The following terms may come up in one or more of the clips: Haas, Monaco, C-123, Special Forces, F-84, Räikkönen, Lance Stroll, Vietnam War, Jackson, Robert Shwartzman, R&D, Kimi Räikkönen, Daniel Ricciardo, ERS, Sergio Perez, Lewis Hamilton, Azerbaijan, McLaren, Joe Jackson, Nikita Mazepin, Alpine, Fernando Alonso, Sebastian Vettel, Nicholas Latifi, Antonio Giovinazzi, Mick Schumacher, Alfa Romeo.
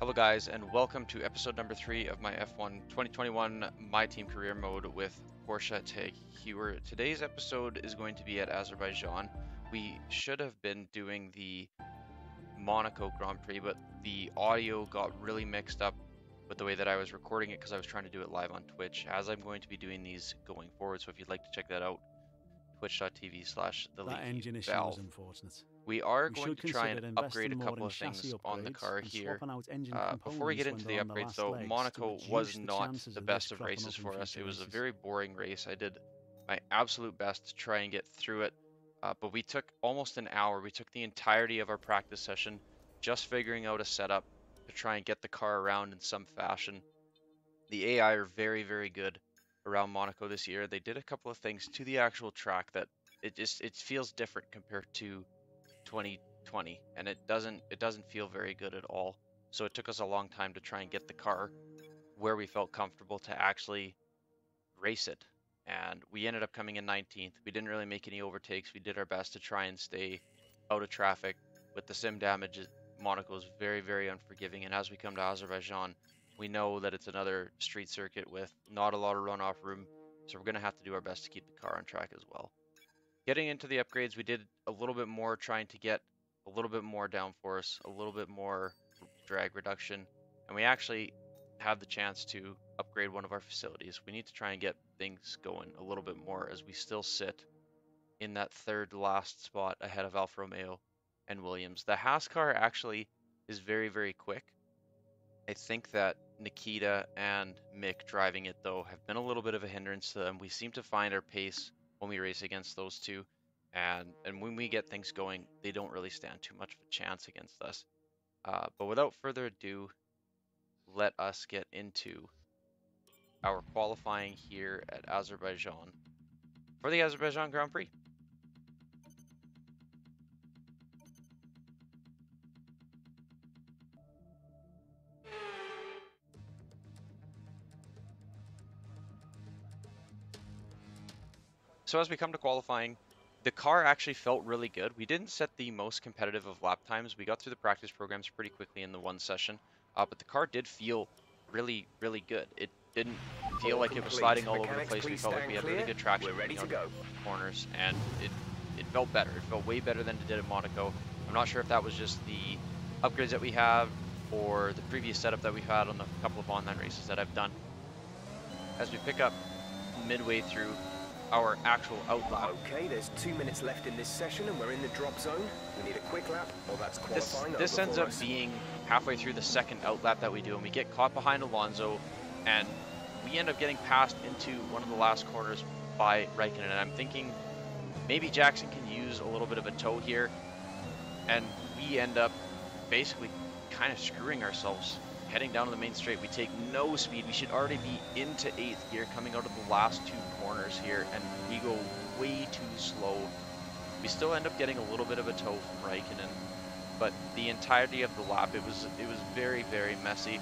Hello guys, and welcome to episode number 3 of my F1 2021 My Team Career Mode with Porsche Tag Heuer. Today's episode is going to be at Azerbaijan. We should have been doing the Monaco Grand Prix, but the audio got really mixed up with the way that I was recording it because I was trying to do it live on Twitch, as I'm going to be doing these going forward. So if you'd like to check that out, twitch.tv/TheLeakyValve. That engine issue was unfortunate. We are going to try and upgrade a couple of things on the car here. Before we get into the upgrades though, Monaco was not the best of races for us. It was a very boring race. I did my absolute best to try and get through it, but we took almost an hour. We took the entirety of our practice session just figuring out a setup to try and get the car around in some fashion. The AI are very, very good around Monaco this year. They did a couple of things to the actual track that it feels different compared to 2020, and it doesn't feel very good at all. So it took us a long time to try and get the car where we felt comfortable to actually race it, and we ended up coming in 19th. We didn't really make any overtakes. We did our best to try and stay out of traffic. With the sim damage, Monaco is very, very unforgiving, and as we come to Azerbaijan, we know that it's another street circuit with not a lot of runoff room, so we're going to have to do our best to keep the car on track as well. Getting into the upgrades, we did a little bit more trying to get a little bit more downforce, a little bit more drag reduction, and we actually have the chance to upgrade one of our facilities. We need to try and get things going a little bit more, as we still sit in that third last spot ahead of Alfa Romeo and Williams. The Haas car actually is very, very quick. I think that Nikita and Mick driving it though have been a little bit of a hindrance to them. We seem to find our pace when we race against those two, and when we get things going, they don't really stand too much of a chance against us. But without further ado, let us get into our qualifying here at Azerbaijan for the Azerbaijan Grand Prix. So as we come to qualifying, the car actually felt really good. We didn't set the most competitive of lap times. We got through the practice programs pretty quickly in the one session, but the car did feel really, really good. It didn't feel like it was sliding all over the place. We felt like we had really good traction on the corners, and it felt better. It felt way better than it did at Monaco. I'm not sure if that was just the upgrades that we have or the previous setup that we've had on the couple of online races that I've done. As we pick up midway through our actual outlap. Okay, there's 2 minutes left in this session and we're in the drop zone. We need a quick lap, or that's qualifying. This ends up being halfway through the second outlap that we do, and we get caught behind Alonso, and we end up getting passed into one of the last corners by Räikkönen, and I'm thinking maybe Jackson can use a little bit of a tow here, and we end up basically kind of screwing ourselves heading down to the main straight. We take no speed. We should already be into 8th gear coming out of the last two corners here, and we go way too slow. We still end up getting a little bit of a tow from Räikkönen, but the entirety of the lap, it was very, very messy.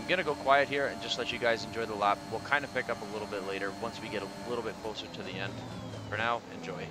I'm gonna go quiet here and just let you guys enjoy the lap. We'll kind of pick up a little bit later once we get a little bit closer to the end. For now, enjoy.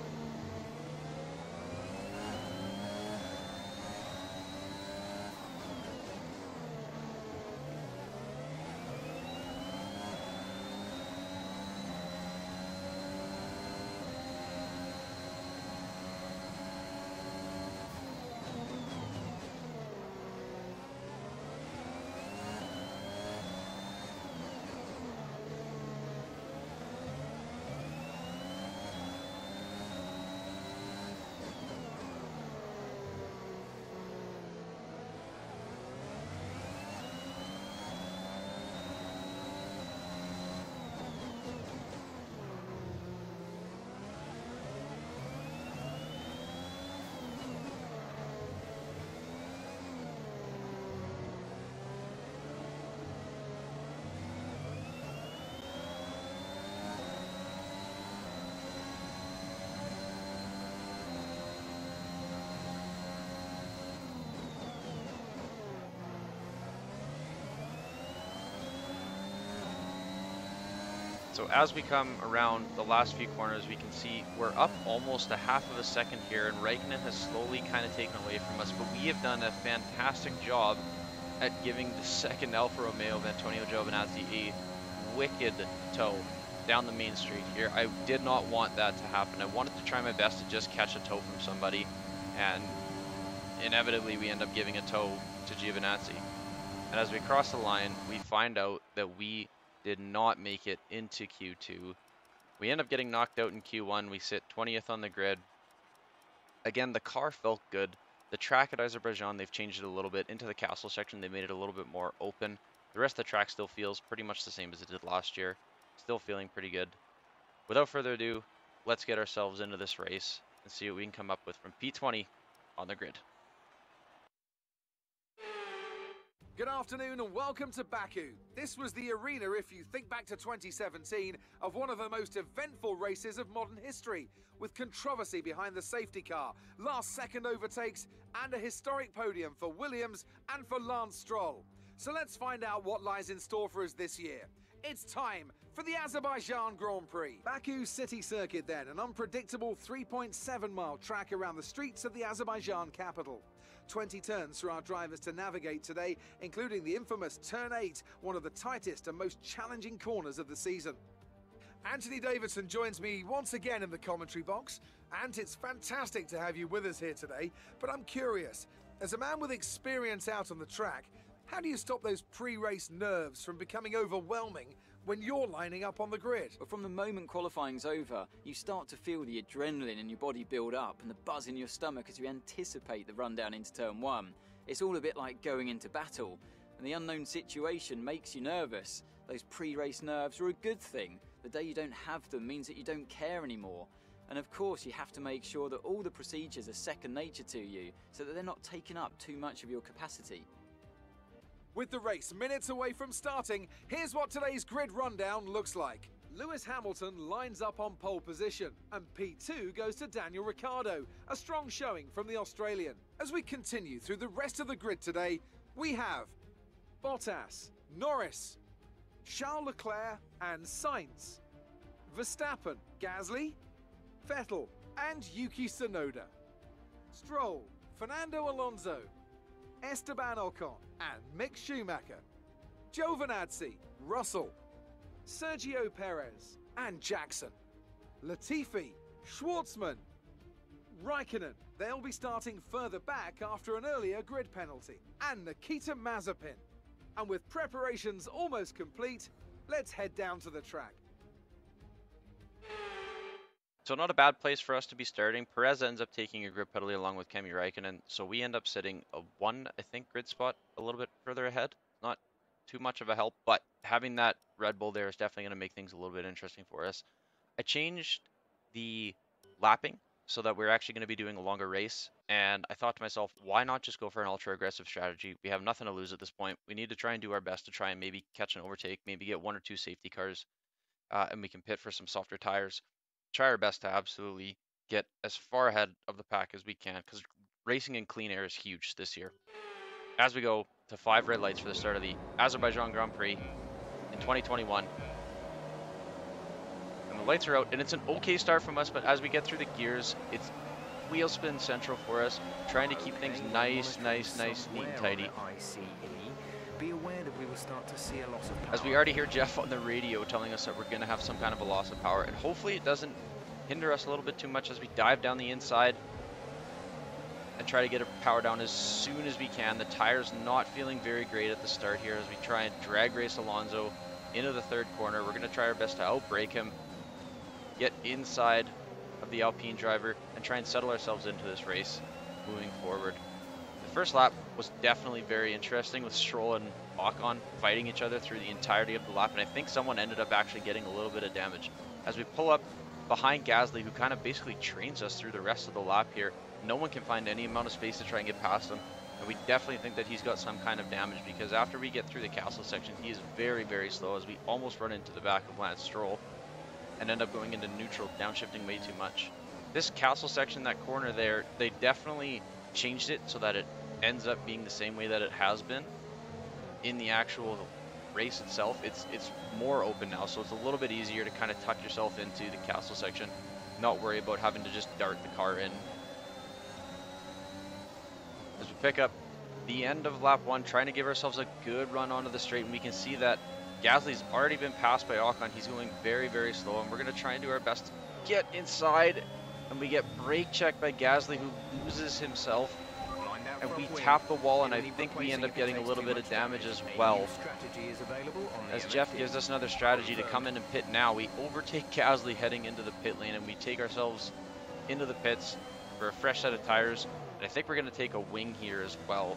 So as we come around the last few corners, we can see we're up almost a half of a second here, and Räikkönen has slowly kind of taken away from us, but we have done a fantastic job at giving the second Alfa Romeo of Antonio Giovinazzi a wicked tow down the main street here. I did not want that to happen. I wanted to try my best to just catch a tow from somebody, and inevitably we end up giving a tow to Giovinazzi. And as we cross the line, we find out that we did not make it into Q2. We end up getting knocked out in Q1. We sit 20th on the grid. Again, the car felt good. The track at Azerbaijan, they've changed it a little bit. Into the castle section, they made it a little bit more open. The rest of the track still feels pretty much the same as it did last year. Still feeling pretty good. Without further ado, let's get ourselves into this race and see what we can come up with from P20 on the grid. Good afternoon and welcome to Baku. This was the arena, if you think back to 2017, of one of the most eventful races of modern history, with controversy behind the safety car, last-second overtakes, and a historic podium for Williams and for Lance Stroll. So let's find out what lies in store for us this year. It's time for the Azerbaijan Grand Prix. Baku City Circuit then, an unpredictable 3.7-mile track around the streets of the Azerbaijan capital. 20 turns for our drivers to navigate today, including the infamous Turn 8, one of the tightest and most challenging corners of the season. Anthony Davidson joins me once again in the commentary box. Ant, it's fantastic to have you with us here today, but I'm curious, as a man with experience out on the track, how do you stop those pre-race nerves from becoming overwhelming when you're lining up on the grid? Well, from the moment qualifying's over, you start to feel the adrenaline in your body build up and the buzz in your stomach as you anticipate the rundown into turn one. It's all a bit like going into battle, and the unknown situation makes you nervous. Those pre-race nerves are a good thing. The day you don't have them means that you don't care anymore. And of course, you have to make sure that all the procedures are second nature to you, so that they're not taking up too much of your capacity. With the race minutes away from starting, here's what today's grid rundown looks like. Lewis Hamilton lines up on pole position, and P2 goes to Daniel Ricciardo, a strong showing from the Australian. As we continue through the rest of the grid today, we have Bottas, Norris, Charles Leclerc and Sainz, Verstappen, Gasly, Vettel and Yuki Tsunoda, Stroll, Fernando Alonso, Esteban Ocon and Mick Schumacher, Giovinazzi, Russell, Sergio Perez and Jackson, Latifi, Schwartzman, Räikkönen. They'll be starting further back after an earlier grid penalty, and Nikita Mazepin. And with preparations almost complete, let's head down to the track. So not a bad place for us to be starting. Perez ends up taking a grid penalty along with Kimi Räikkönen, so we end up sitting a one, I think, grid spot a little bit further ahead. Not too much of a help, but having that Red Bull there is definitely going to make things a little bit interesting for us. I changed the lapping so that we're actually going to be doing a longer race, and I thought to myself, why not just go for an ultra-aggressive strategy? We have nothing to lose at this point. We need to try and do our best to try and maybe catch an overtake, maybe get one or two safety cars, and we can pit for some softer tires. Try our best to absolutely get as far ahead of the pack as we can, because racing in clean air is huge this year. As we go to 5 red lights for the start of the Azerbaijan Grand Prix in 2021. And the lights are out, and it's an okay start from us, but as we get through the gears, it's wheel spin central for us, trying to keep things nice, neat and tidy. Be aware that we will start to see a loss of power. As we already hear Jeff on the radio telling us that we're going to have some kind of a loss of power, and hopefully it doesn't hinder us a little bit too much as we dive down the inside and try to get our power down as soon as we can. The tire's not feeling very great at the start here as we try and drag race Alonso into the third corner. We're going to try our best to outbrake him, get inside of the Alpine driver, and try and settle ourselves into this race moving forward. First lap was definitely very interesting with Stroll and Ocon fighting each other through the entirety of the lap, and I think someone ended up actually getting a little bit of damage. As we pull up behind Gasly, who kind of basically trains us through the rest of the lap here, no one can find any amount of space to try and get past him, and we definitely think that he's got some kind of damage, because after we get through the castle section, he is very, very slow as we almost run into the back of Lance Stroll and end up going into neutral, downshifting way too much. This castle section, that corner there, they definitely changed it so that it ends up being the same way that it has been in the actual race itself. It's more open now, so it's a little bit easier to kind of tuck yourself into the castle section, not worry about having to just dart the car in. As we pick up the end of lap one, trying to give ourselves a good run onto the straight. And we can see that Gasly's already been passed by Ocon. He's going very, very slow, and we're going to try and do our best to get inside. And we get brake checked by Gasly, who loses himself. And we tap the wall, and I think we end up getting a little bit of damage as well. As Jeff gives us another strategy to come in and pit now, we overtake Gasly heading into the pit lane, and we take ourselves into the pits for a fresh set of tires. And I think we're going to take a wing here as well.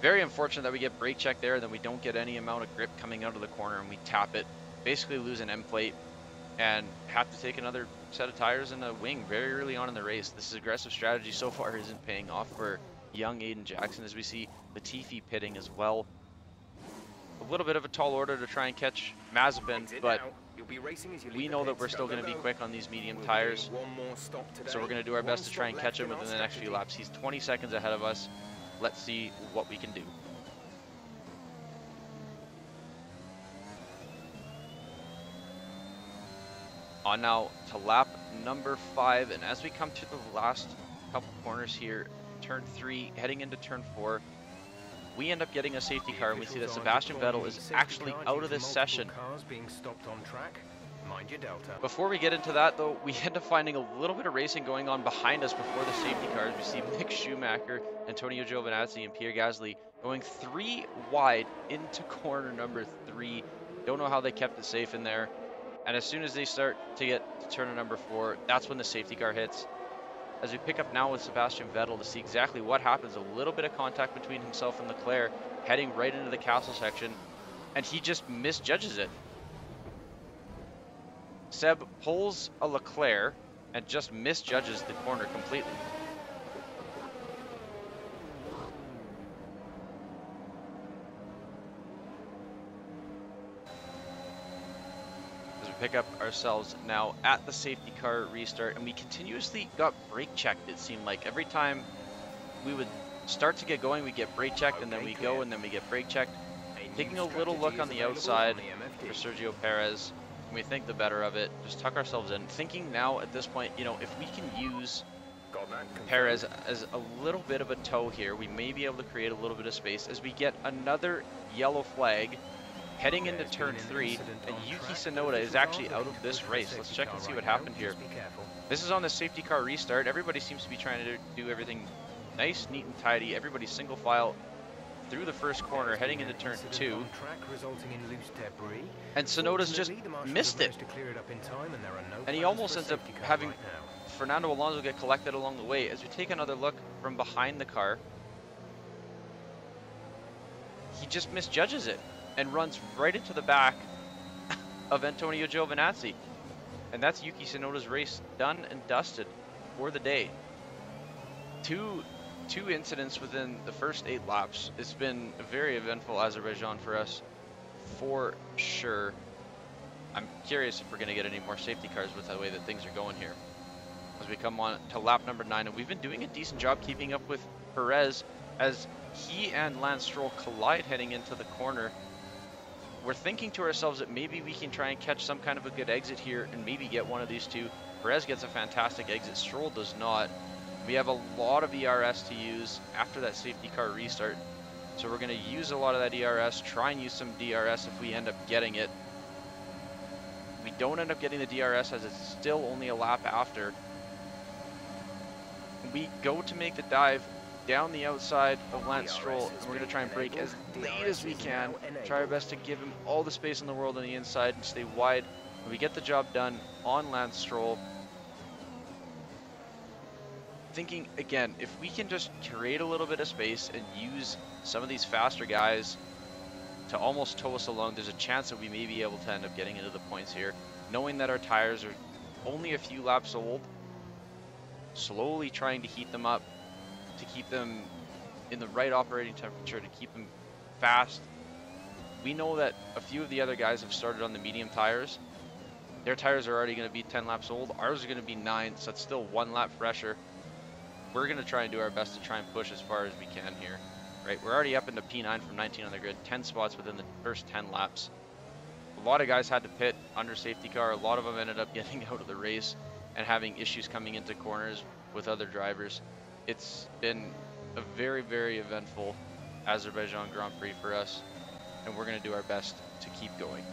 Very unfortunate that we get brake check there, and then we don't get any amount of grip coming out of the corner, and we tap it. Basically lose an end plate and have to take another set of tires and a wing very early on in the race. This aggressive strategy so far isn't paying off for young Aiden Jackson, as we see Latifi pitting as well. A little bit of a tall order to try and catch Mazepin, but we know that we're still going to be quick on these medium tires, so we're going to do our best to try and catch him within the next few laps. He's 20 seconds ahead of us. Let's see what we can do. On now to lap number 5, and as we come to the last couple corners here, turn 3 heading into turn 4, we end up getting a safety car, and we see that Sebastian Vettel is actually out of this session. Before we get into that though, we end up finding a little bit of racing going on behind us before the safety cars. We see Mick Schumacher, Antonio Giovinazzi and Pierre Gasly going 3 wide into corner number 3. Don't know how they kept it safe in there. And as soon as they start to get to turn number 4, that's when the safety car hits. As we pick up now with Sebastian Vettel to see exactly what happens. A little bit of contact between himself and Leclerc, heading right into the castle section, and he just misjudges it. Seb pulls a Leclerc and just misjudges the corner completely. Pick up ourselves now at the safety car restart, and we continuously got brake checked. It seemed like every time we would start to get going, we get brake checked, and then we go, and then we get brake checked. Taking a little look on the outside for Sergio Perez, and we think the better of it. Just tuck ourselves in, thinking now at this point, you know, if we can use Perez as a little bit of a tow here, we may be able to create a little bit of space as we get another yellow flag heading into turn 3, and Yuki Tsunoda is actually out of this race. Let's check and see what happened here. This is on the safety car restart. Everybody seems to be trying to do everything nice, neat, and tidy. Everybody single file through the first corner, heading into turn 2. And Tsunoda's just missed it. And he almost ends up having Fernando Alonso get collected along the way. As we take another look from behind the car, he just misjudges it and runs right into the back of Antonio Giovinazzi. And that's Yuki Tsunoda's race done and dusted for the day. Two incidents within the first 8 laps. It's been a very eventful Azerbaijan for us, for sure. I'm curious if we're gonna get any more safety cars with the way that things are going here. As we come on to lap number 9, and we've been doing a decent job keeping up with Perez as he and Lance Stroll collide heading into the corner. We're thinking to ourselves that maybe we can try and catch some kind of a good exit here and maybe get one of these two. Perez gets a fantastic exit. Stroll does not. We have a lot of ERS to use after that safety car restart. So we're going to use a lot of that ERS, try and use some DRS if we end up getting it. We don't end up getting the DRS as it's still only a lap after. We go to make the dive down the outside of Lance Stroll, and we're going to try and break as late as we can, try our best to give him all the space in the world on the inside and stay wide, and we get the job done on Lance Stroll. Thinking again, if we can just create a little bit of space and use some of these faster guys to almost tow us along, there's a chance that we may be able to end up getting into the points here, knowing that our tires are only a few laps old, slowly trying to heat them up to keep them in the right operating temperature, to keep them fast. We know that a few of the other guys have started on the medium tires. Their tires are already going to be 10 laps old. Ours are going to be 9, so that's still 1 lap fresher. We're going to try and do our best to try and push as far as we can here. Right, we're already up into P9 from 19 on the grid, 10 spots within the first 10 laps. A lot of guys had to pit under safety car. A lot of them ended up getting out of the race and having issues coming into corners with other drivers. It's been a very, very eventful Azerbaijan Grand Prix for us, and we're going to do our best to keep going.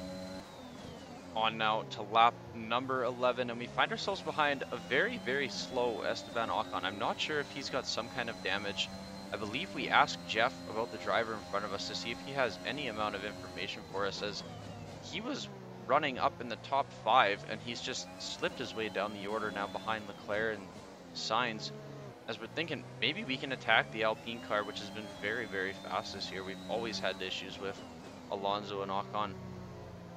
On now to lap number 11, and we find ourselves behind a very, very slow Esteban Ocon. I'm not sure if he's got some kind of damage. I believe we asked Jeff about the driver in front of us to see if he has any amount of information for us, as he was running up in the top five, and he's just slipped his way down the order now behind Leclerc and Sainz, as we're thinking maybe we can attack the Alpine car, which has been very, very fast this year. We've always had issues with Alonso and Ocon.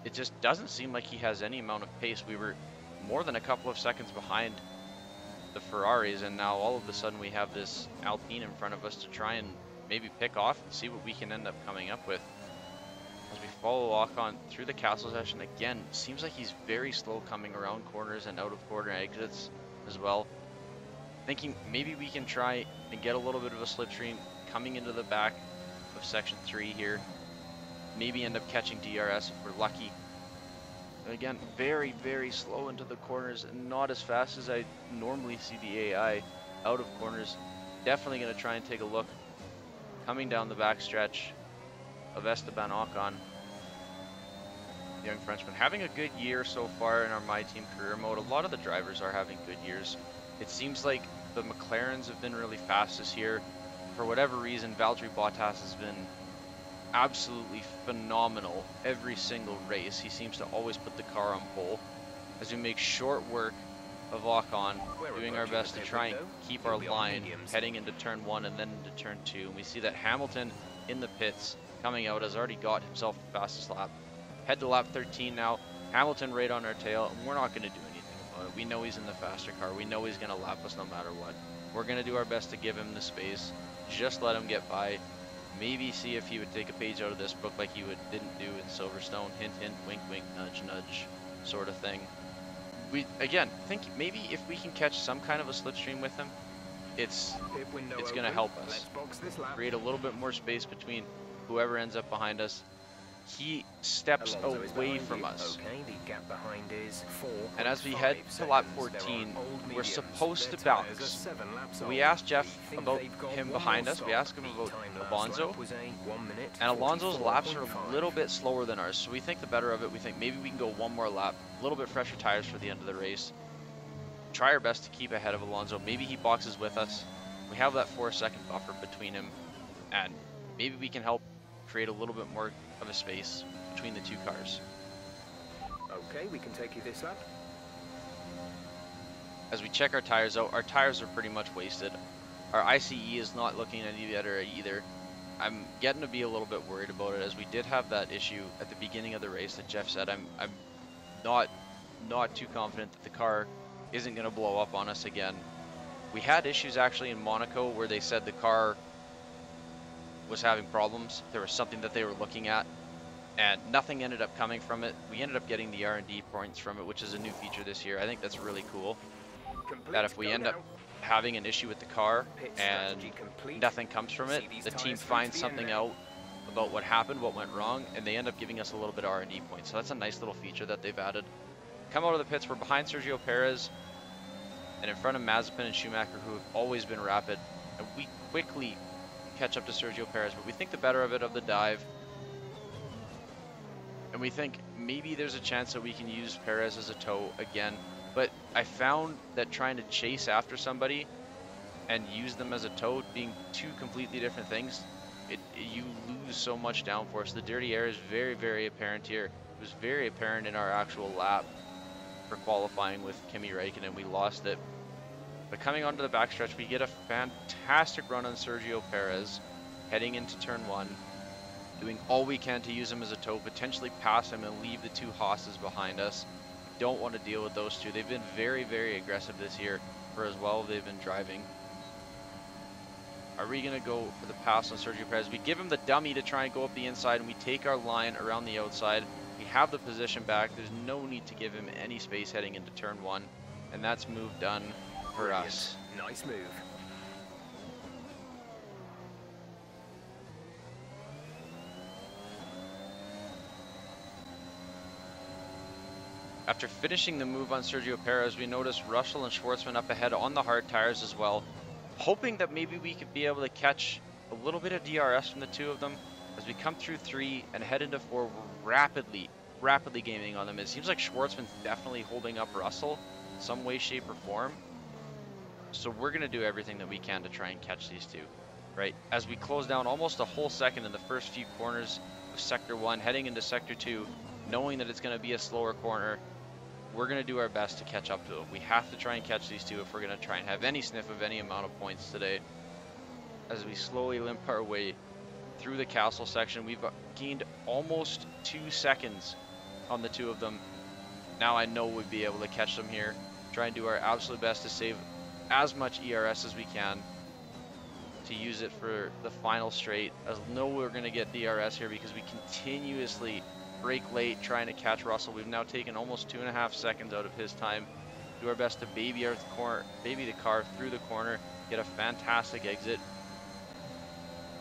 It just doesn't seem like he has any amount of pace. We were more than a couple of seconds behind the Ferraris, and now all of a sudden we have this Alpine in front of us to try and maybe pick off and see what we can end up coming up with. As we follow Ocon through the castle session again, seems like he's very slow coming around corners and out of corner exits as well. Thinking maybe we can try and get a little bit of a slipstream coming into the back of section 3 here. Maybe end up catching DRS if we're lucky. And again, very, very slow into the corners, and not as fast as I normally see the AI out of corners. Definitely going to try and take a look coming down the backstretch of Esteban Ocon. The young Frenchman having a good year so far in our My Team career mode. A lot of the drivers are having good years. It seems like the McLarens have been really fast this year. For whatever reason, Valtteri Bottas has been absolutely phenomenal every single race. He seems to always put the car on pole. As we make short work of Ocon, doing our best to try and keep our line heading into turn 1 and then into turn 2. And we see that Hamilton in the pits coming out has already got himself the fastest lap. Head to lap 13 now. Hamilton right on our tail, and we're not going to do anything about it. We know he's in the faster car. We know he's going to lap us no matter what. We're going to do our best to give him the space. Just let him get by. Maybe see if he would take a page out of this book like he didn't do in Silverstone. Hint, hint, wink, wink, nudge, nudge sort of thing. We, again, think maybe if we can catch some kind of a slipstream with him, it's going to help us. Create a little bit more space between whoever ends up behind us. He steps away from us. And as we head to lap 14, we're supposed to bounce. We asked Jeff about him behind us. We asked him about Alonso. And Alonso's laps are a little bit slower than ours, so we think the better of it. We think maybe we can go one more lap, a little bit fresher tires for the end of the race. Try our best to keep ahead of Alonso. Maybe he boxes with us. We have that 4-second buffer between him, and maybe we can help create a little bit more of a space between the two cars. Okay, we can take you this lap. As we check our tires out, our tires are pretty much wasted. Our ICE is not looking any better either. I'm getting to be a little bit worried about it, as we did have that issue at the beginning of the race that Jeff said. I'm not too confident that the car isn't going to blow up on us again. We had issues actually in Monaco where they said the car was having problems. There was something that they were looking at, and nothing ended up coming from it. We ended up getting the R&D points from it, which is a new feature this year. I think that's really cool. That if we end up having an issue with the car and nothing comes from it, the team finds something out about what happened, what went wrong, and they end up giving us a little bit of R&D points. So that's a nice little feature that they've added. Come out of the pits, we're behind Sergio Perez and in front of Mazepin and Schumacher, who have always been rapid, and we quickly catch up to Sergio Perez, but we think the better of it of the dive, and we think maybe there's a chance that we can use Perez as a tow again. But I found that trying to chase after somebody and use them as a tow being two completely different things, you lose so much downforce. The dirty air is very, very apparent here. It was very apparent in our actual lap for qualifying with Kimi Räikkönen. We lost it. But coming onto the backstretch, we get a fantastic run on Sergio Perez, heading into turn 1, doing all we can to use him as a tow, potentially pass him and leave the two Haas's behind us. We don't want to deal with those two. They've been very, very aggressive this year for as well they've been driving. Are we going to go for the pass on Sergio Perez? We give him the dummy to try and go up the inside, and we take our line around the outside. We have the position back. There's no need to give him any space heading into turn 1, and that's move done for us. Nice move. After finishing the move on Sergio Perez, we notice Russell and Schwartzman up ahead on the hard tires as well, hoping that maybe we could be able to catch a little bit of DRS from the two of them. As we come through 3 and head into 4, we're rapidly gaining on them. It seems like Schwartzman's definitely holding up Russell in some way, shape, or form. So we're going to do everything that we can to try and catch these two, right? As we close down almost a whole second in the first few corners of Sector 1, heading into Sector 2, knowing that it's going to be a slower corner, we're going to do our best to catch up to them. We have to try and catch these two if we're going to try and have any sniff of any amount of points today. As we slowly limp our way through the castle section, we've gained almost 2 seconds on the two of them. Now I know we'd be able to catch them here. Try and do our absolute best to save as much ERS as we can to use it for the final straight. I know we're going to get DRS here because we continuously break late trying to catch Russell. We've now taken almost 2.5 seconds out of his time. Do our best to baby the car through the corner, get a fantastic exit,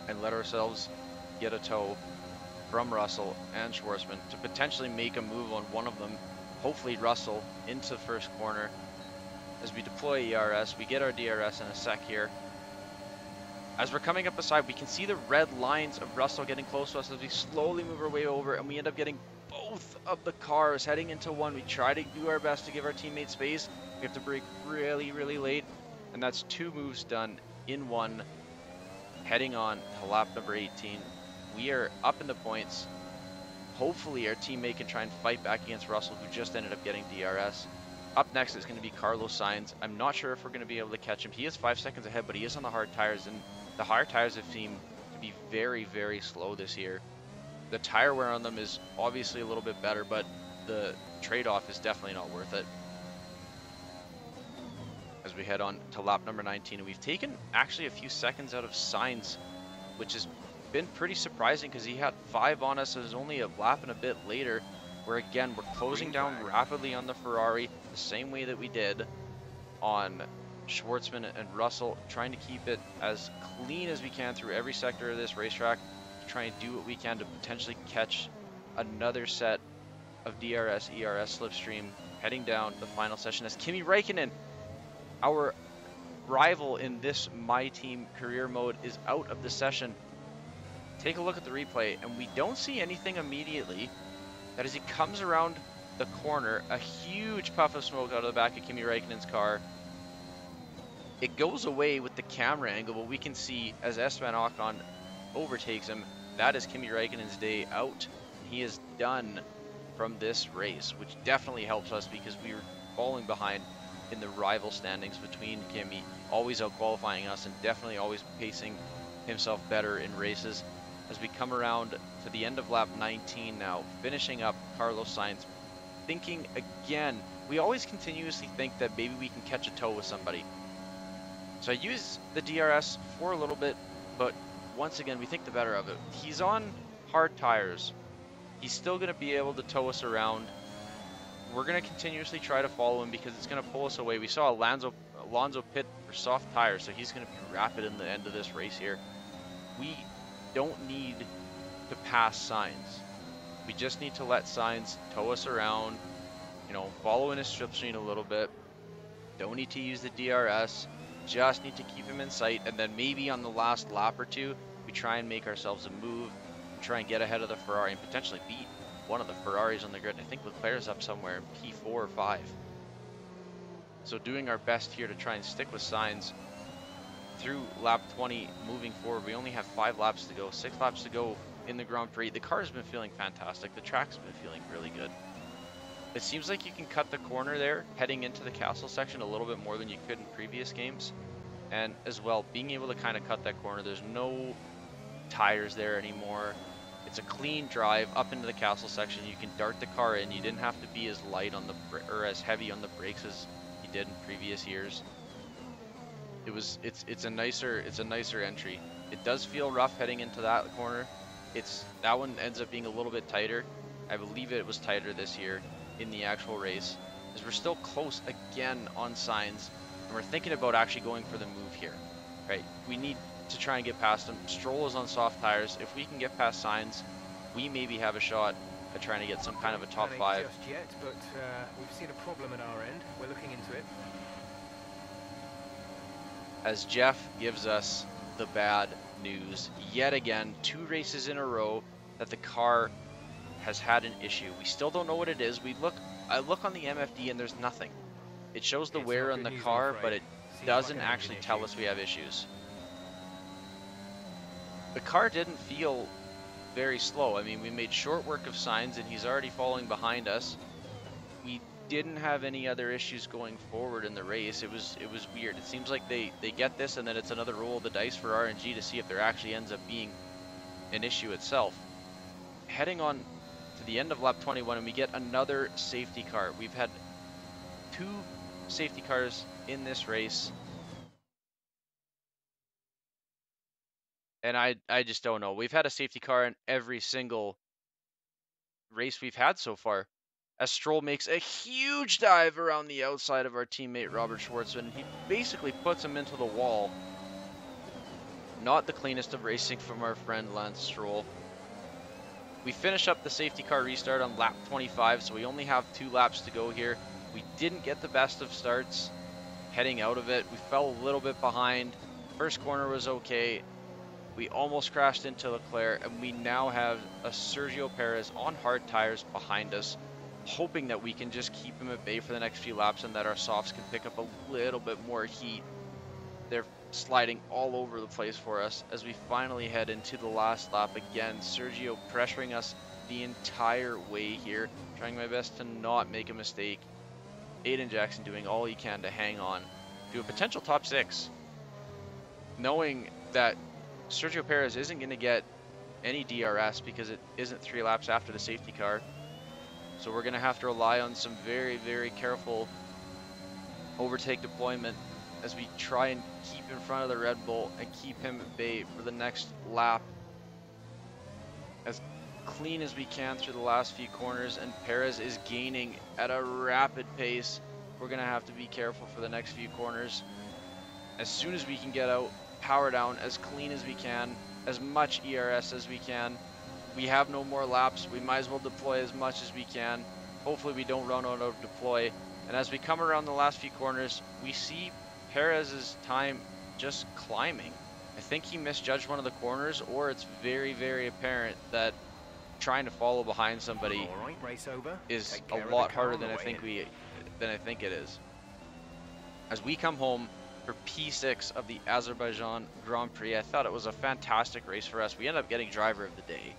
and let ourselves get a tow from Russell and Schwartzman to potentially make a move on one of them, hopefully Russell, into the first corner. As we deploy ERS, we get our DRS in a sec here. As we're coming up the side, we can see the red lines of Russell getting close to us as we slowly move our way over, and we end up getting both of the cars heading into one. We try to do our best to give our teammates space. We have to brake really late, and that's 2 moves done in 1. Heading on to lap number 18. We are up in the points. Hopefully our teammate can try and fight back against Russell, who just ended up getting DRS. Up next is going to be Carlos Sainz. I'm not sure if we're going to be able to catch him. He is 5 seconds ahead, but he is on the hard tires, and the hard tires have seemed to be very slow this year. The tire wear on them is obviously a little bit better, but the trade-off is definitely not worth it. As we head on to lap number 19, and we've taken actually a few seconds out of Sainz, which has been pretty surprising because he had 5 on us. It was only a lap and a bit later, where again we're closing down rapidly on the Ferrari the same way that we did on Schwartzman and Russell, trying to keep it as clean as we can through every sector of this racetrack, to try and do what we can to potentially catch another set of DRS, ERS slipstream heading down the final session as Kimi Räikkönen, our rival in this My Team career mode, is out of the session. Take a look at the replay, and we don't see anything immediately. That as he comes around the corner, a huge puff of smoke out of the back of Kimi Räikkönen's car. It goes away with the camera angle, but we can see as Esteban Ocon overtakes him, that is Kimi Räikkönen's day out. He is done from this race, which definitely helps us because we were falling behind in the rival standings between Kimi, always out qualifying us and definitely always pacing himself better in races. As we come around to the end of lap 19 now, finishing up Carlos Sainz, thinking again, we always continuously think that maybe we can catch a tow with somebody. So I use the DRS for a little bit, but once again, we think the better of it. He's on hard tires. He's still going to be able to tow us around. We're going to continuously try to follow him because it's going to pull us away. We saw Alonso pit for soft tires, so he's going to be rapid in the end of this race here. We don't need to pass Sainz. We just need to let Sainz tow us around, you know, follow in his slipstream a little bit. Don't need to use the DRS. Just need to keep him in sight, and then maybe on the last lap or two, we try and make ourselves a move, try and get ahead of the Ferrari and potentially beat one of the Ferraris on the grid. I think Leclerc's up somewhere in P4 or 5. So doing our best here to try and stick with Sainz through lap 20 moving forward. We only have 5 laps to go, 6 laps to go in the Grand Prix. The car's been feeling fantastic. The track's been feeling really good. It seems like you can cut the corner there, heading into the castle section a little bit more than you could in previous games. And as well, being able to kind of cut that corner, there's no tires there anymore. It's a clean drive up into the castle section. You can dart the car in. You didn't have to be as light on the, or as heavy on the brakes as you did in previous years. It's a nicer entry. It does feel rough heading into that corner. That one ends up being a little bit tighter. I believe it was tighter this year in the actual race. As we're still close again on Sainz, and we're thinking about actually going for the move here, right? We need to try and get past him. Stroll is on soft tires. If we can get past Sainz, we maybe have a shot at trying to get some kind of a top 5. Just yet, but we've seen a problem at our end. We're looking into it. As Jeff gives us the bad news yet again, 2 races in a row that the car has had an issue. We still don't know what it is. I look on the MFD and there's nothing. It shows the wear on the car, but it doesn't actually tell us we have issues. The car didn't feel very slow. I mean, we made short work of Sainz and he's already falling behind us. We didn't have any other issues going forward in the race. It was weird. It seems like they get this and then it's another roll of the dice for RNG to see if there actually ends up being an issue itself. Heading on to the end of lap 21 and we get another safety car. We've had 2 safety cars in this race. And I just don't know. We've had a safety car in every single race we've had so far. As Stroll makes a huge dive around the outside of our teammate Robert Shwartzman. He basically puts him into the wall. Not the cleanest of racing from our friend Lance Stroll. We finish up the safety car restart on lap 25, so we only have 2 laps to go here. We didn't get the best of starts heading out of it. We fell a little bit behind. First corner was okay. We almost crashed into Leclerc, and we now have a Sergio Perez on hard tires behind us, hoping that we can just keep him at bay for the next few laps and that our softs can pick up a little bit more heat. They're sliding all over the place for us as we finally head into the last lap again. Sergio pressuring us the entire way here, trying my best to not make a mistake. Aiden Jackson doing all he can to hang on to a potential top 6, knowing that Sergio Perez isn't going to get any DRS because it isn't 3 laps after the safety car. So we're going to have to rely on some very, very careful overtake deployment as we try and keep in front of the Red Bull and keep him at bay for the next lap. As clean as we can through the last few corners, and Perez is gaining at a rapid pace. We're going to have to be careful for the next few corners. As soon as we can get out, power down as clean as we can, as much ERS as we can. We have no more laps. We might as well deploy as much as we can. Hopefully we don't run out of deploy. And as we come around the last few corners, we see Perez's time just climbing. I think he misjudged one of the corners, or it's very, very apparent that trying to follow behind somebody is a lot harder than I think it is. As we come home for P6 of the Azerbaijan Grand Prix, I thought it was a fantastic race for us. We ended up getting driver of the day,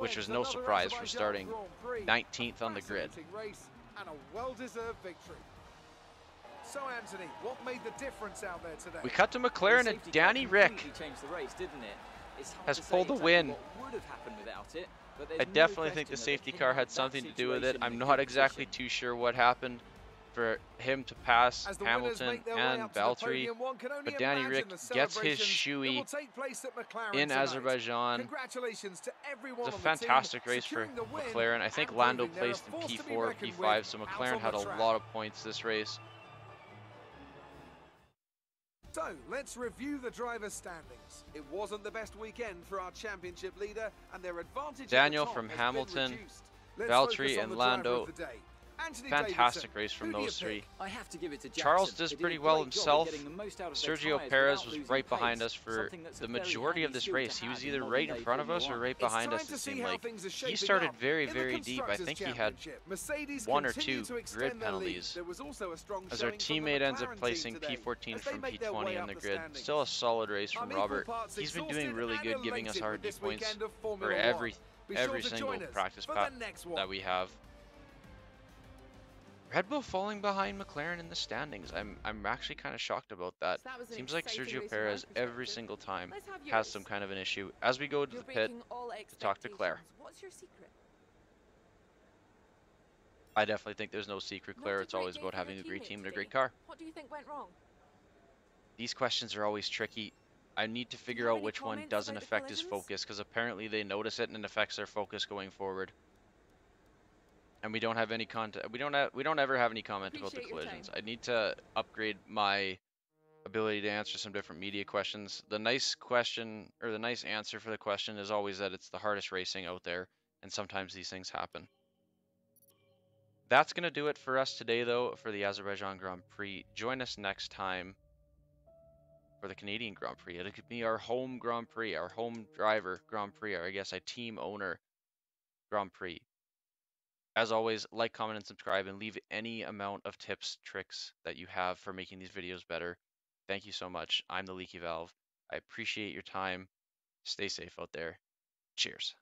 which was no surprise for starting 19th on the grid. So Anthony, what made the difference out there today? We cut to McLaren and Danny Rick has pulled the win. I definitely think the safety car had something to do with it. I'm not exactly too sure what happened for him to pass Hamilton and Valtteri, but Danny Rick gets his shoey in Azerbaijan. It's a fantastic race for McLaren. I think Lando placed in P4, P5, so McLaren had a lot of points this race. So let's review the driver's standings. It wasn't the best weekend for our championship leader, and their advantage. Daniel from Hamilton, Valtteri and Lando. Fantastic race from those 3. I have to give it to Jackson. Charles does pretty well himself. Sergio Perez was right behind us for the majority of this race. He was either right in front of us or right behind us, it seemed like. He started very, very deep. I think he had 1 or 2 grid penalties. As our teammate ends up placing P14 from P20 on the grid. Still a solid race from Robert. He's been doing really good, giving us RD points for every single practice pack that we have. Red Bull falling behind McLaren in the standings. I'm actually kind of shocked about that. Seems like Sergio Perez every single time has some kind of an issue. As we go to the pit to talk to Claire. What's your secret? I definitely think there's no secret, Claire. It's always about having a great team and a great car. What do you think went wrong? These questions are always tricky. I need to figure out which one doesn't affect his focus, because apparently they notice it and it affects their focus going forward. And we don't have any content. We don't ever have any comment about the collisions. I need to upgrade my ability to answer some different media questions. The nice question or the nice answer for the question is always that it's the hardest racing out there, and sometimes these things happen. That's gonna do it for us today, though, for the Azerbaijan Grand Prix. Join us next time or the Canadian Grand Prix. It could be our home Grand Prix, our home driver Grand Prix, or I guess a team owner Grand Prix. As always, like, comment, and subscribe, and leave any amount of tips, tricks that you have for making these videos better. Thank you so much. I'm the Leaky Valve. I appreciate your time. Stay safe out there. Cheers.